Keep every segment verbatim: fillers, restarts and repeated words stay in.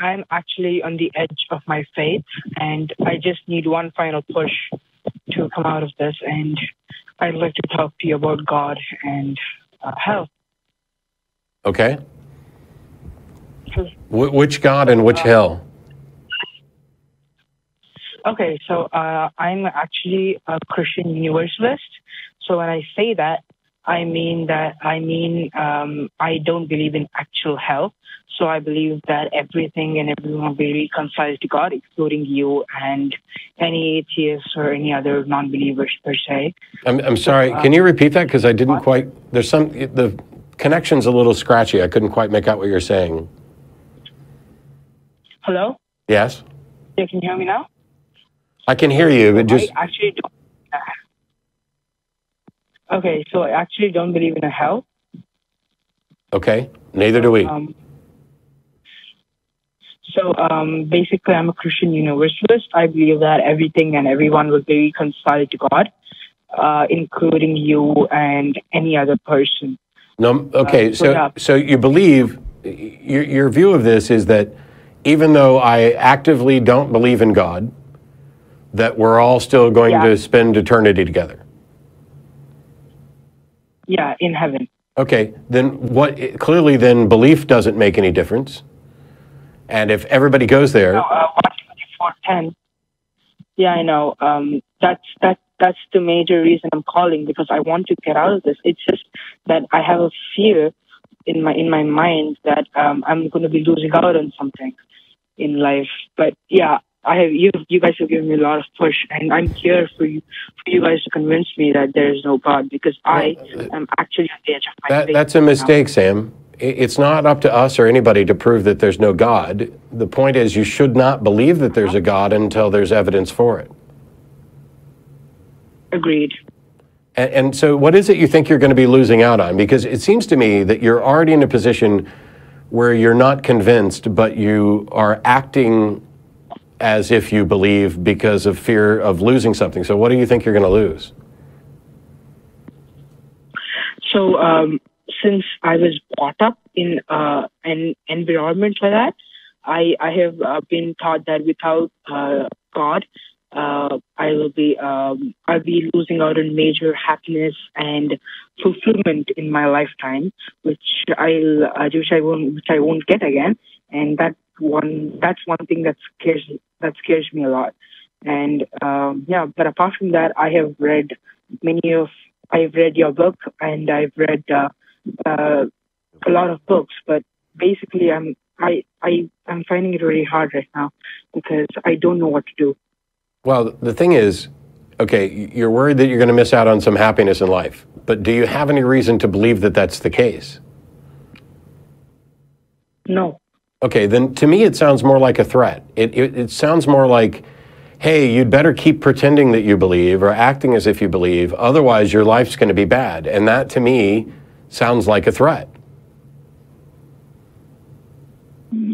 I'm actually on the edge of my faith, and I just need one final push to come out of this, and I'd like to talk to you about God and uh, hell. Okay. Wh- which God and which uh, hell? Okay, so uh, I'm actually a Christian universalist. So when I say that, I mean that I mean um, I don't believe in actual hell. So I believe that everything and everyone will be reconciled to God, including you and any atheists or any other non-believers per se. I'm, I'm sorry. So, uh, can you repeat that? Because I didn't what? quite. There's some. The connection's a little scratchy. I couldn't quite make out what you're saying. Hello? Yes. You can hear me now? I can hear you, but just... I actually don't... Okay, so I actually don't believe in a hell. Okay, neither do we. Um, so um, basically, I'm a Christian universalist. I believe that everything and everyone will be reconciled to God, uh, including you and any other person. No, okay, uh, so, so, so you believe... Your, your view of this is that even though I actively don't believe in God, that we're all still going yeah. to spend eternity together. Yeah, in heaven. Okay, then what? Clearly, then belief doesn't make any difference. And if everybody goes there, no, uh, one twenty-four ten. Yeah, I know. Um, that's that. That's the major reason I'm calling, because I want to get out of this. It's just that I have a fear in my in my mind that um, I'm going to be losing out on something in life. But yeah. I have you. You guys have given me a lot of push, and I'm here for you, for you guys to convince me that there is no God, because I am actually on the edge of my that, faith. That's a mistake, now. Sam. It's not up to us or anybody to prove that there's no God. The point is, you should not believe that there's a God until there's evidence for it. Agreed. And, and so, what is it you think you're going to be losing out on? Because it seems to me that you're already in a position where you're not convinced, but you are acting as if you believe because of fear of losing something. So what do you think you're going to lose? So um, since I was brought up in uh, an environment like that, I, I have uh, been taught that without uh, God, uh, I will be um, I'll be losing out on major happiness and fulfillment in my lifetime, which I'll uh, which I won't which I won't get again, and that. One that's one thing that scares that scares me a lot, and um, yeah. But apart from that, I have read many of I've read your book, and I've read uh, uh, a lot of books. But basically, I'm I I I'm finding it really hard right now because I don't know what to do. Well, the thing is, okay, you're worried that you're going to miss out on some happiness in life, but do you have any reason to believe that that's the case? No. Okay, then to me it sounds more like a threat. It, it, it sounds more like, hey, you'd better keep pretending that you believe or acting as if you believe, otherwise your life's going to be bad. And that to me sounds like a threat.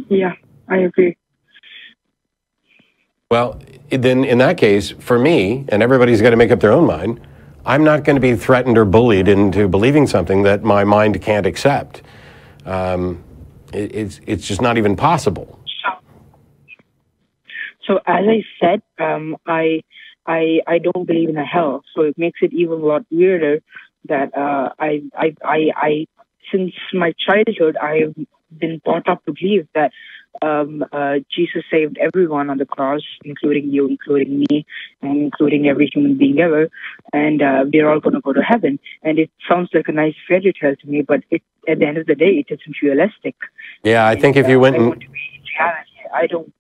Yeah, I agree. Well, then in that case, for me, and everybody's got to make up their own mind, I'm not going to be threatened or bullied into believing something that my mind can't accept. Um, It's it's just not even possible. So, as I said, um, I I I don't believe in a hell, so it makes it even a lot weirder that uh, I, I I I since my childhood I've been brought up to believe that um, uh, Jesus saved everyone on the cross, including you, including me, and including every human being ever, and uh, we're all going to go to heaven. And it sounds like a nice fairy tale to me, but it, at the end of the day, it isn't realistic. Yeah, I and, think if you uh, went, I, and, want to be in reality. I don't.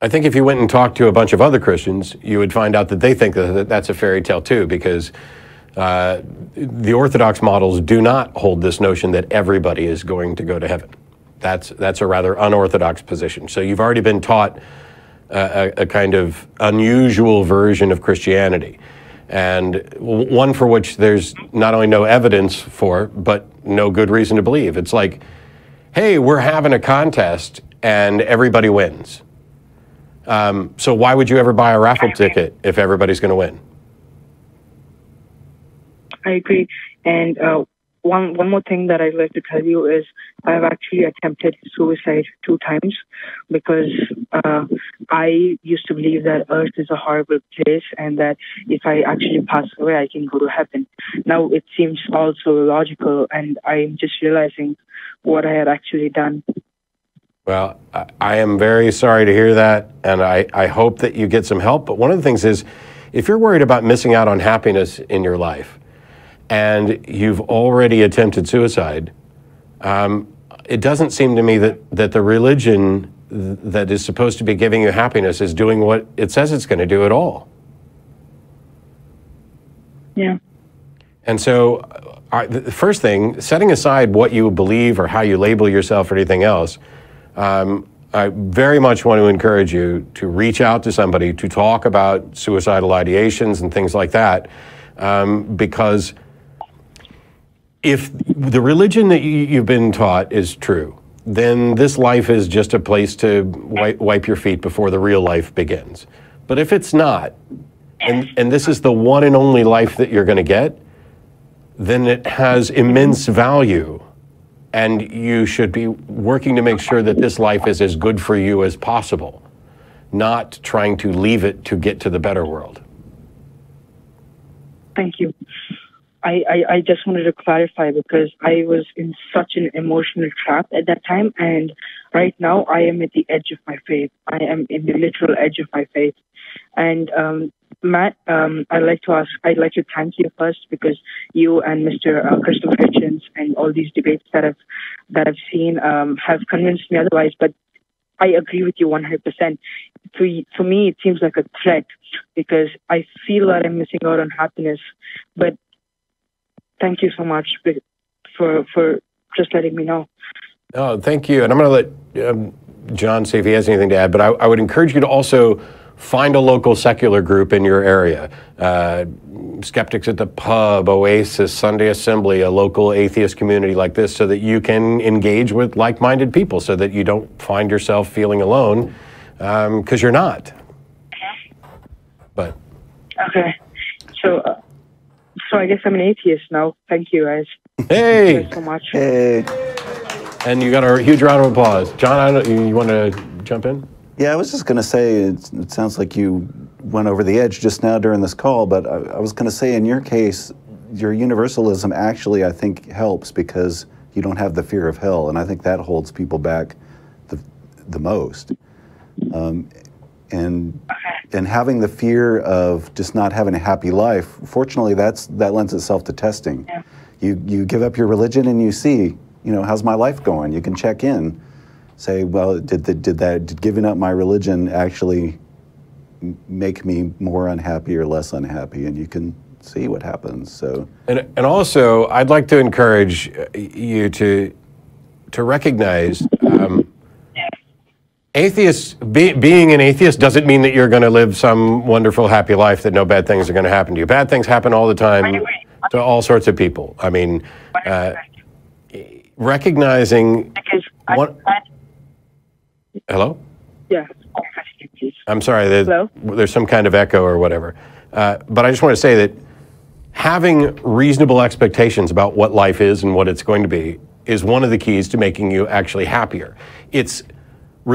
I think if you went and talked to a bunch of other Christians, you would find out that they think that that's a fairy tale too, because uh, the Orthodox models do not hold this notion that everybody is going to go to heaven. That's, that's a rather unorthodox position. So you've already been taught uh, a, a kind of unusual version of Christianity, and one for which there's not only no evidence for, but no good reason to believe. It's like, hey, we're having a contest and everybody wins. Um, so why would you ever buy a raffle ticket if everybody's going to win? I agree. And uh, one one more thing that I'd like to tell you is I've actually attempted suicide two times because uh, I used to believe that Earth is a horrible place and that if I actually pass away, I can go to heaven. Now it seems also illogical, and I'm just realizing what I had actually done. Well, I, I am very sorry to hear that, and I, I hope that you get some help. But one of the things is, if you're worried about missing out on happiness in your life, and you've already attempted suicide, um, it doesn't seem to me that, that the religion th that is supposed to be giving you happiness is doing what it says it's going to do at all. Yeah. And so uh, the first thing, setting aside what you believe or how you label yourself or anything else, um, I very much want to encourage you to reach out to somebody to talk about suicidal ideations and things like that, um, because if the religion that you've been taught is true, then this life is just a place to wipe your feet before the real life begins. But if it's not, and, and this is the one and only life that you're going to get, then it has immense value. And you should be working to make sure that this life is as good for you as possible, not trying to leave it to get to the better world. Thank you. I, I, I just wanted to clarify because I was in such an emotional trap at that time, and right now I am at the edge of my faith. I am in the literal edge of my faith. And um, Matt, um, I'd like to ask, I'd like to thank you first because you and Mister Uh, Christopher Hitchens and all these debates that I've that I've seen um, have convinced me otherwise. But I agree with you one hundred percent. To, to me, it seems like a threat because I feel that I'm missing out on happiness, but thank you so much for for just letting me know. Oh, thank you. And I'm going to let um, John see if he has anything to add, but I, I would encourage you to also find a local secular group in your area. Uh, Skeptics at the Pub, Oasis, Sunday Assembly, a local atheist community like this, so that you can engage with like-minded people so that you don't find yourself feeling alone, because um, you're not. Okay. But. Okay. So... Uh, So I guess I'm an atheist now. Thank you, guys. Hey! Thank you so much. Hey. And you got a huge round of applause. John, I don't, you, you want to jump in? Yeah, I was just going to say, it, it sounds like you went over the edge just now during this call, but I, I was going to say in your case, your universalism actually, I think, helps because you don't have the fear of hell, and I think that holds people back the, the most. Um, And, and having the fear of just not having a happy life, fortunately, that's that lends itself to testing. Yeah. You, you give up your religion and you see, you know, how's my life going? You can check in, say, well, did, the, did that did giving up my religion actually make me more unhappy or less unhappy? And you can see what happens. So, and, and also, I'd like to encourage you to, to recognize um, Atheists, be, being an atheist doesn't mean that you're going to live some wonderful, happy life that no bad things are going to happen to you. Bad things happen all the time to all sorts of people. I mean, uh, recognizing... What, hello? Yeah. I'm sorry, there's, there's some kind of echo or whatever. Uh, but I just want to say that having reasonable expectations about what life is and what it's going to be is one of the keys to making you actually happier. It's...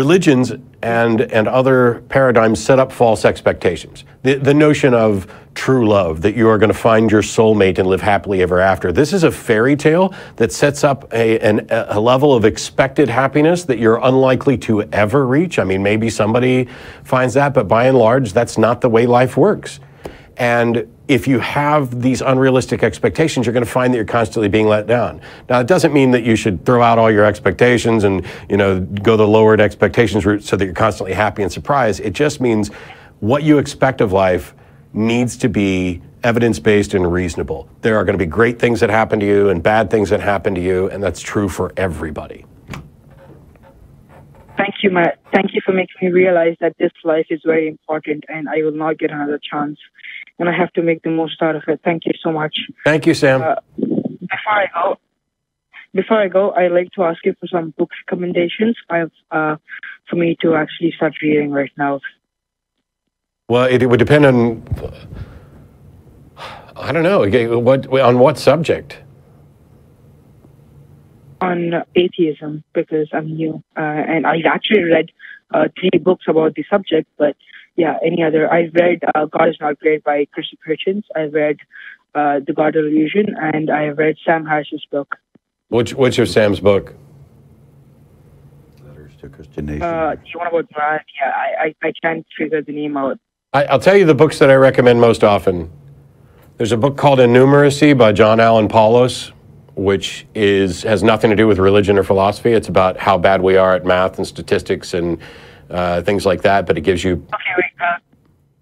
Religions and, and other paradigms set up false expectations. The, the notion of true love, that you are going to find your soulmate and live happily ever after. This is a fairy tale that sets up a, an, a level of expected happiness that you're unlikely to ever reach. I mean, maybe somebody finds that, but by and large, that's not the way life works. And if you have these unrealistic expectations, you're going to find that you're constantly being let down. Now, it doesn't mean that you should throw out all your expectations and, you know, go the lowered expectations route so that you're constantly happy and surprised. It just means what you expect of life needs to be evidence-based and reasonable. There are going to be great things that happen to you and bad things that happen to you, and that's true for everybody. Thank you, Matt. Thank you for making me realize that this life is very important and I will not get another chance. And I have to make the most out of it. Thank you so much. Thank you, Sam. Uh, before I go, before I go, I'd like to ask you for some book recommendations I've, uh, for me to actually start reading right now. Well, it, it would depend on, I don't know, what on what subject? on atheism because I'm new, uh, and I've actually read uh, three books about the subject, but yeah, any other. I've read uh, God Is Not Great by Christopher Hitchens. I've read uh, The God of Illusion, and I've read Sam Harris's book. Which, which of Sam's book? Letters to Christian Nation. Uh, do you want about Matt? Yeah, I, I, I can't figure the name out. I, I'll tell you the books that I recommend most often. There's a book called Enumeracy by John Allen Paulos, which is has nothing to do with religion or philosophy. It's about how bad we are at math and statistics and uh, things like that. But it gives you. Okay, wait. Uh,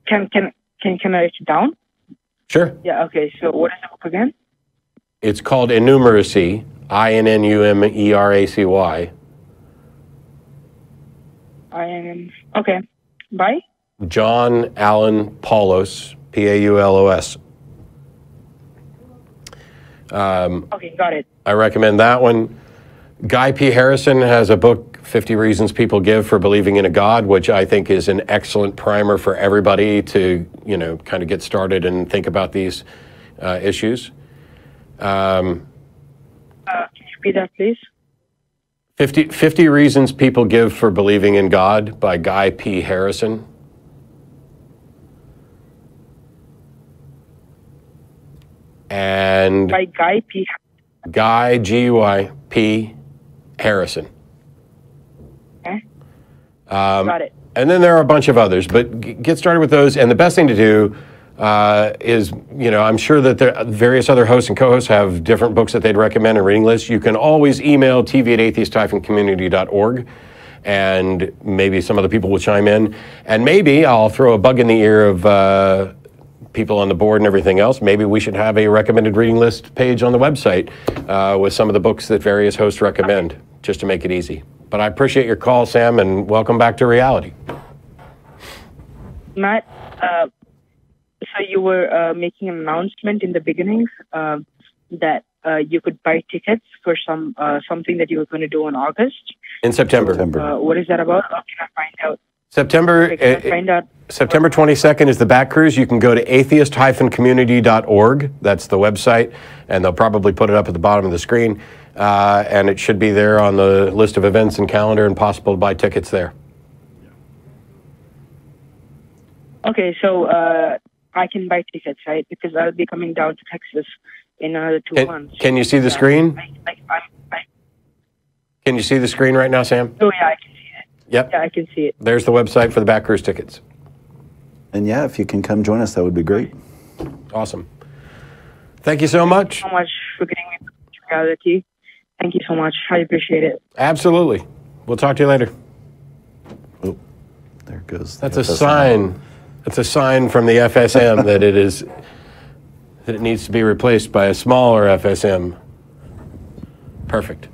can can can can I write it down? Sure. Yeah. Okay. So what is the book again? It's called Enumeracy. I n n u m e r a c y. I n. Okay. Bye. John Allen Paulos, P A U L O S. Um, okay, got it. I recommend that one. Guy P. Harrison has a book, fifty Reasons People Give for Believing in a God, which I think is an excellent primer for everybody to, you know, kind of get started and think about these uh, issues. Um, uh, can you repeat that, please? fifty, fifty Reasons People Give for Believing in God by Guy P. Harrison. And by Guy P. Guy G U I P Harrison. Okay. Um, Got it. And then there are a bunch of others, but g get started with those. And the best thing to do uh, is, you know, I'm sure that there, various other hosts and co-hosts have different books that they'd recommend and reading lists. You can always email T V at atheist dash community dot org. And maybe some of the people will chime in. And maybe I'll throw a bug in the ear of. Uh, people on the board and everything else, maybe we should have a recommended reading list page on the website uh, with some of the books that various hosts recommend, okay, just to make it easy. But I appreciate your call, Sam, and welcome back to reality. Matt, uh, so you were uh, making an announcement in the beginning uh, that uh, you could buy tickets for some uh, something that you were going to do in August. In September. September. Uh, what is that about? How can I find out? September, okay, uh, find out? September twenty-second is the back cruise. You can go to atheist dash community dot org. That's the website, and they'll probably put it up at the bottom of the screen. Uh, and it should be there on the list of events and calendar, and possible to buy tickets there. Okay, so uh, I can buy tickets, right? Because I'll be coming down to Texas in another two can, months. Can you see the screen? I, I, I, I, can you see the screen right now, Sam? Oh, yeah, I can see it. Yep. Yeah, I can see it. There's the website for the back cruise tickets. And yeah, if you can come join us, that would be great. Awesome. Thank you so much. Thank you so much for getting me to reality. Thank you so much. I appreciate it. Absolutely. We'll talk to you later. Oh, there it goes. That's a sign. That's a sign from the F S M that it is that it needs to be replaced by a smaller F S M. Perfect.